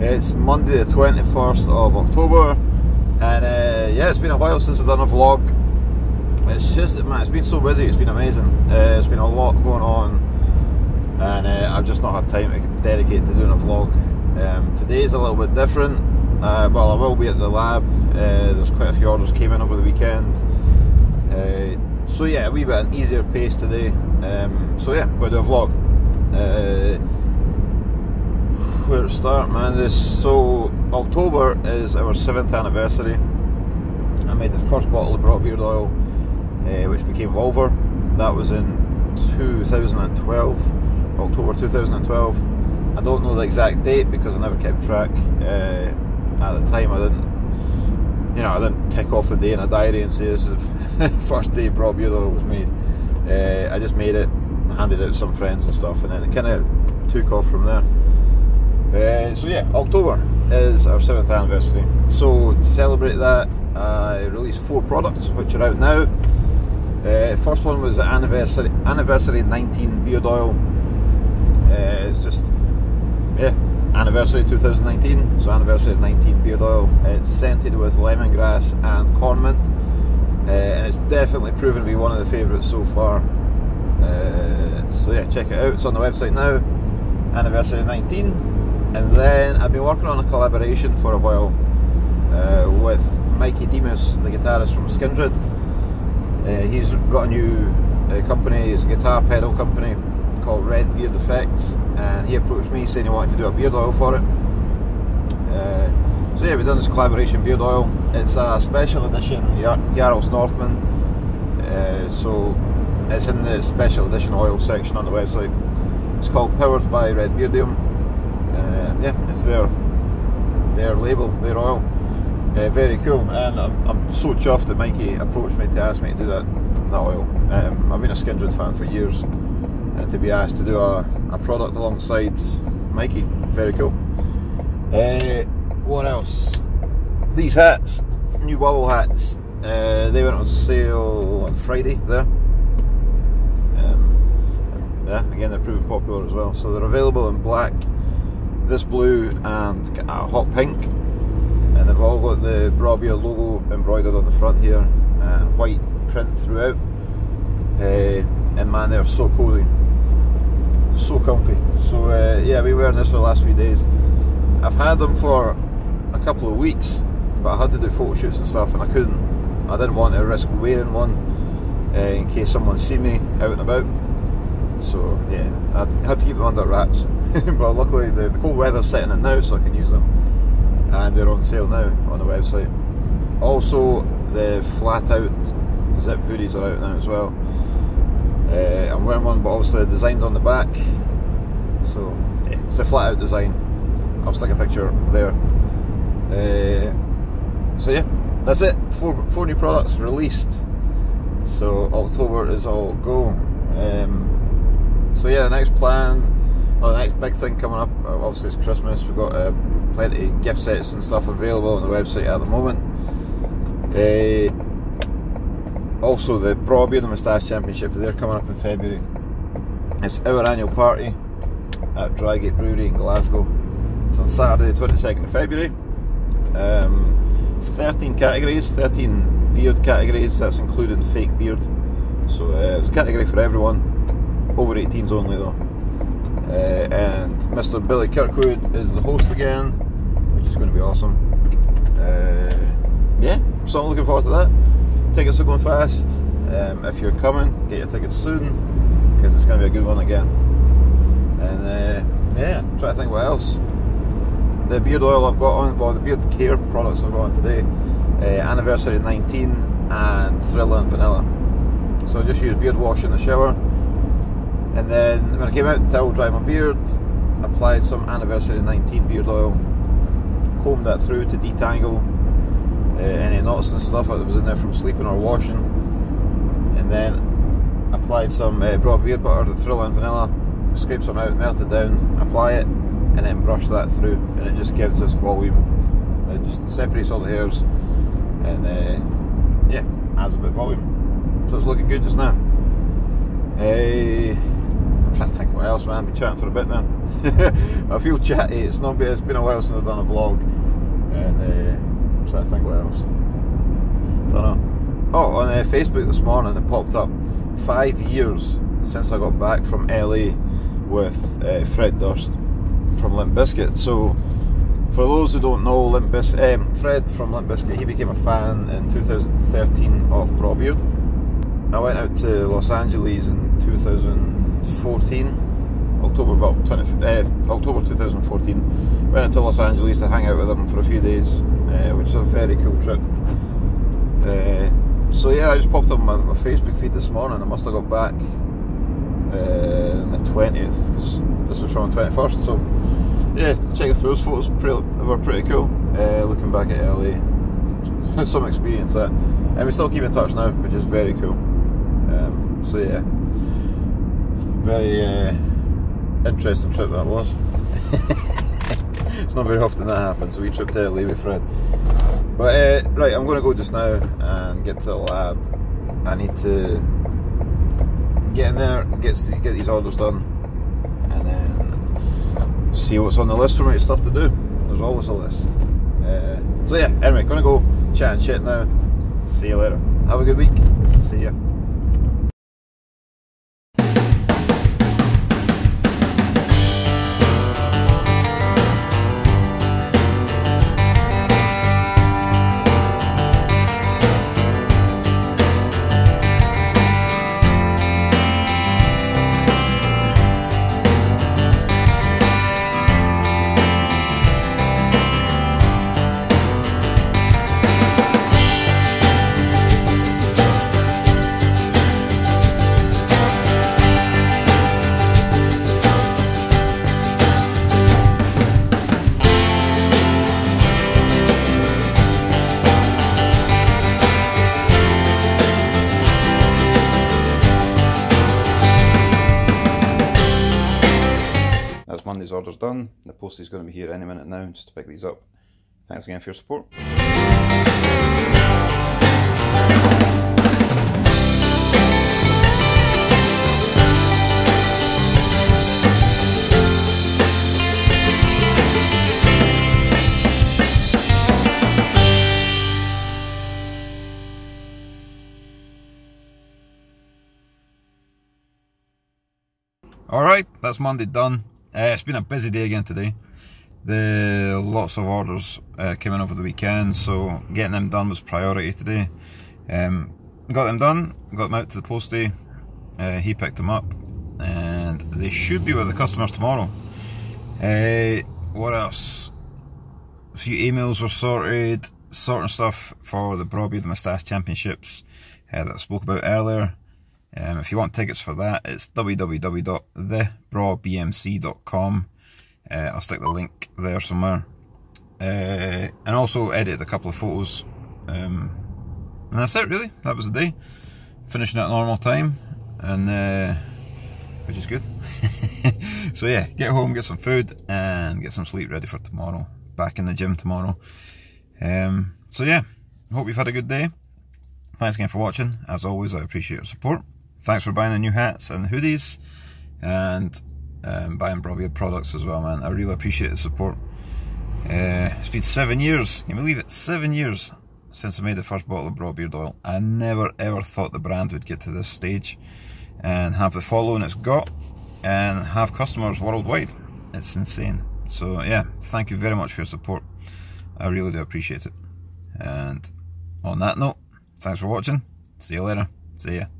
It's Monday the 21st of October, and yeah, it's been a while since I've done a vlog. It's just, man, it's been so busy, it's been amazing. It's been a lot going on, and I've just not had time to dedicate to doing a vlog. Today's a little bit different. Well, I will be at the lab. There's quite a few orders came in over the weekend, so yeah, a wee bit an easier pace today. So yeah, we'll do a vlog. Where to start, man? So October is our 7th anniversary. I made the first bottle of Braw Beard oil, which became Wolver. That was in 2012, October 2012. I don't know the exact date because I never kept track. At the time, I didn't, you know, I didn't tick off the day in a diary and say this is the first day Braw Beard oil was made. I just made it, handed it to some friends and stuff, and then it kind of took off from there. So yeah, October is our 7th anniversary, so to celebrate that I released 4 products which are out now. First one was the anniversary 19 beard oil. It's just, yeah, anniversary 2019, so anniversary 19 beard oil. It's scented with lemongrass and cornmint, and it's definitely proven to be one of the favourites so far. So yeah, check it out, it's on the website now, anniversary 19. And then I've been working on a collaboration for a while with Mikey Demus, the guitarist from Skindred. He's got a new company, it's a guitar pedal company called Red Beard Effects, and he approached me saying he wanted to do a beard oil for it. So yeah, we've done this collaboration beard oil. It's a special edition Yar-Jarls Northman, so it's in the special edition oil section on the website. It's called Powered by Red Beardium. Yeah, it's their label, their oil. Very cool, and I'm so chuffed that Mikey approached me to ask me to do that oil. I've been a Skindred fan for years, and to be asked to do a product alongside Mikey, very cool. What else? These hats, new bubble hats. They went on sale on Friday there. Yeah, again, they're proven popular as well. So they're available in black, this blue, and a hot pink, and they've all got the Braw Beard logo embroidered on the front here, and white print throughout. And man, they're so cozy, so comfy. So yeah, I've been wearing this for the last few days. I've had them for a couple of weeks, but I had to do photo shoots and stuff, and I didn't want to risk wearing one in case someone see me out and about. So yeah, I had to keep them under wraps. But luckily the cold weather's setting in now, so I can use them, and they're on sale now on the website. Also, the flat out zip hoodies are out now as well. I'm wearing one, but also the design's on the back, so yeah, it's a flat out design. I'll stick a picture there. So yeah, that's it. Four new products released, so October is all go. So yeah, the next plan, well, the next big thing coming up, obviously, it's Christmas. We've got plenty of gift sets and stuff available on the website at the moment. Also, the Braw Beard and Moustache Championship, they're coming up in February. It's our annual party at Drygate Brewery in Glasgow. It's on Saturday the 22nd of February. It's 13 categories, 13 beard categories, that's including fake beard. So it's a category for everyone, over 18s only though. And Mr. Billy Kirkwood is the host again, which is going to be awesome. Yeah, so I'm looking forward to that. Tickets are going fast. If you're coming, get your tickets soon, because it's going to be a good one again. And yeah, try to think what else. The beard oil I've got on, well, the beard care products I've got on today, anniversary 19 and Thrilla and Vanilla. So I just use beard wash in the shower. And then when I came out to towel dry my beard, applied some anniversary 19 beard oil, combed that through to detangle any knots and stuff that was in there from sleeping or washing, and then applied some Braw Beard butter, the Thrilla and Vanilla, scrape some out, melt it down, apply it, and then brush that through, and it just gives this volume. It just separates all the hairs, and yeah, adds a bit of volume. So it's looking good just now. I'm trying to think what else, man. I've been chatting for a bit now. I feel chatty. It's been a while since I've done a vlog, and I'm trying to think what else. Don't know. Oh, on Facebook this morning it popped up 5 years since I got back from LA with Fred Durst from Limp Bizkit. So for those who don't know, Fred from Limp Bizkit, he became a fan in 2013 of Braw Beard. I went out to Los Angeles in 2014, October 2014. Went out to Los Angeles to hang out with him for a few days, which is a very cool trip. So yeah, I just popped up my Facebook feed this morning. I must have got back on the 20th, because this was from the 21st. So yeah, check through those photos. They were pretty cool. Looking back at LA, some experience that, and we still keep in touch now, which is very cool. So yeah, very interesting trip that was. It's not very often that happens, so we tripped to LA with Fred. But right, I'm going to go just now and get to the lab. I need to get in there, get these orders done, and then see what's on the list for me. It's stuff to do. There's always a list. So yeah, anyway, going to go chat and shit now. See you later. Have a good week. See ya. Monday's orders done. The postie's going to be here any minute now just to pick these up. Thanks again for your support. Alright, that's Monday done. It's been a busy day again today. Lots of orders came in over the weekend, so getting them done was priority today. Got them done, got them out to the postie, he picked them up, and they should be with the customers tomorrow. What else? A few emails were sorted, sorting stuff for the Braw Beard Moustache Championships that I spoke about earlier. If you want tickets for that, it's www.thebrawbmc.com. I'll stick the link there somewhere. And also edited a couple of photos. And that's it really, that was the day. Finishing at normal time, and which is good. So yeah, get home, get some food, and get some sleep ready for tomorrow. Back in the gym tomorrow. So yeah, hope you've had a good day. Thanks again for watching. As always, I appreciate your support. Thanks for buying the new hats and hoodies, and buying Braw Beard products as well, man. I really appreciate the support. It's been 7 years, can you believe it? 7 years since I made the first bottle of Braw Beard oil. I never ever thought the brand would get to this stage and have the following it's got and have customers worldwide. It's insane. So yeah, thank you very much for your support. I really do appreciate it. And on that note, thanks for watching. See you later. See ya.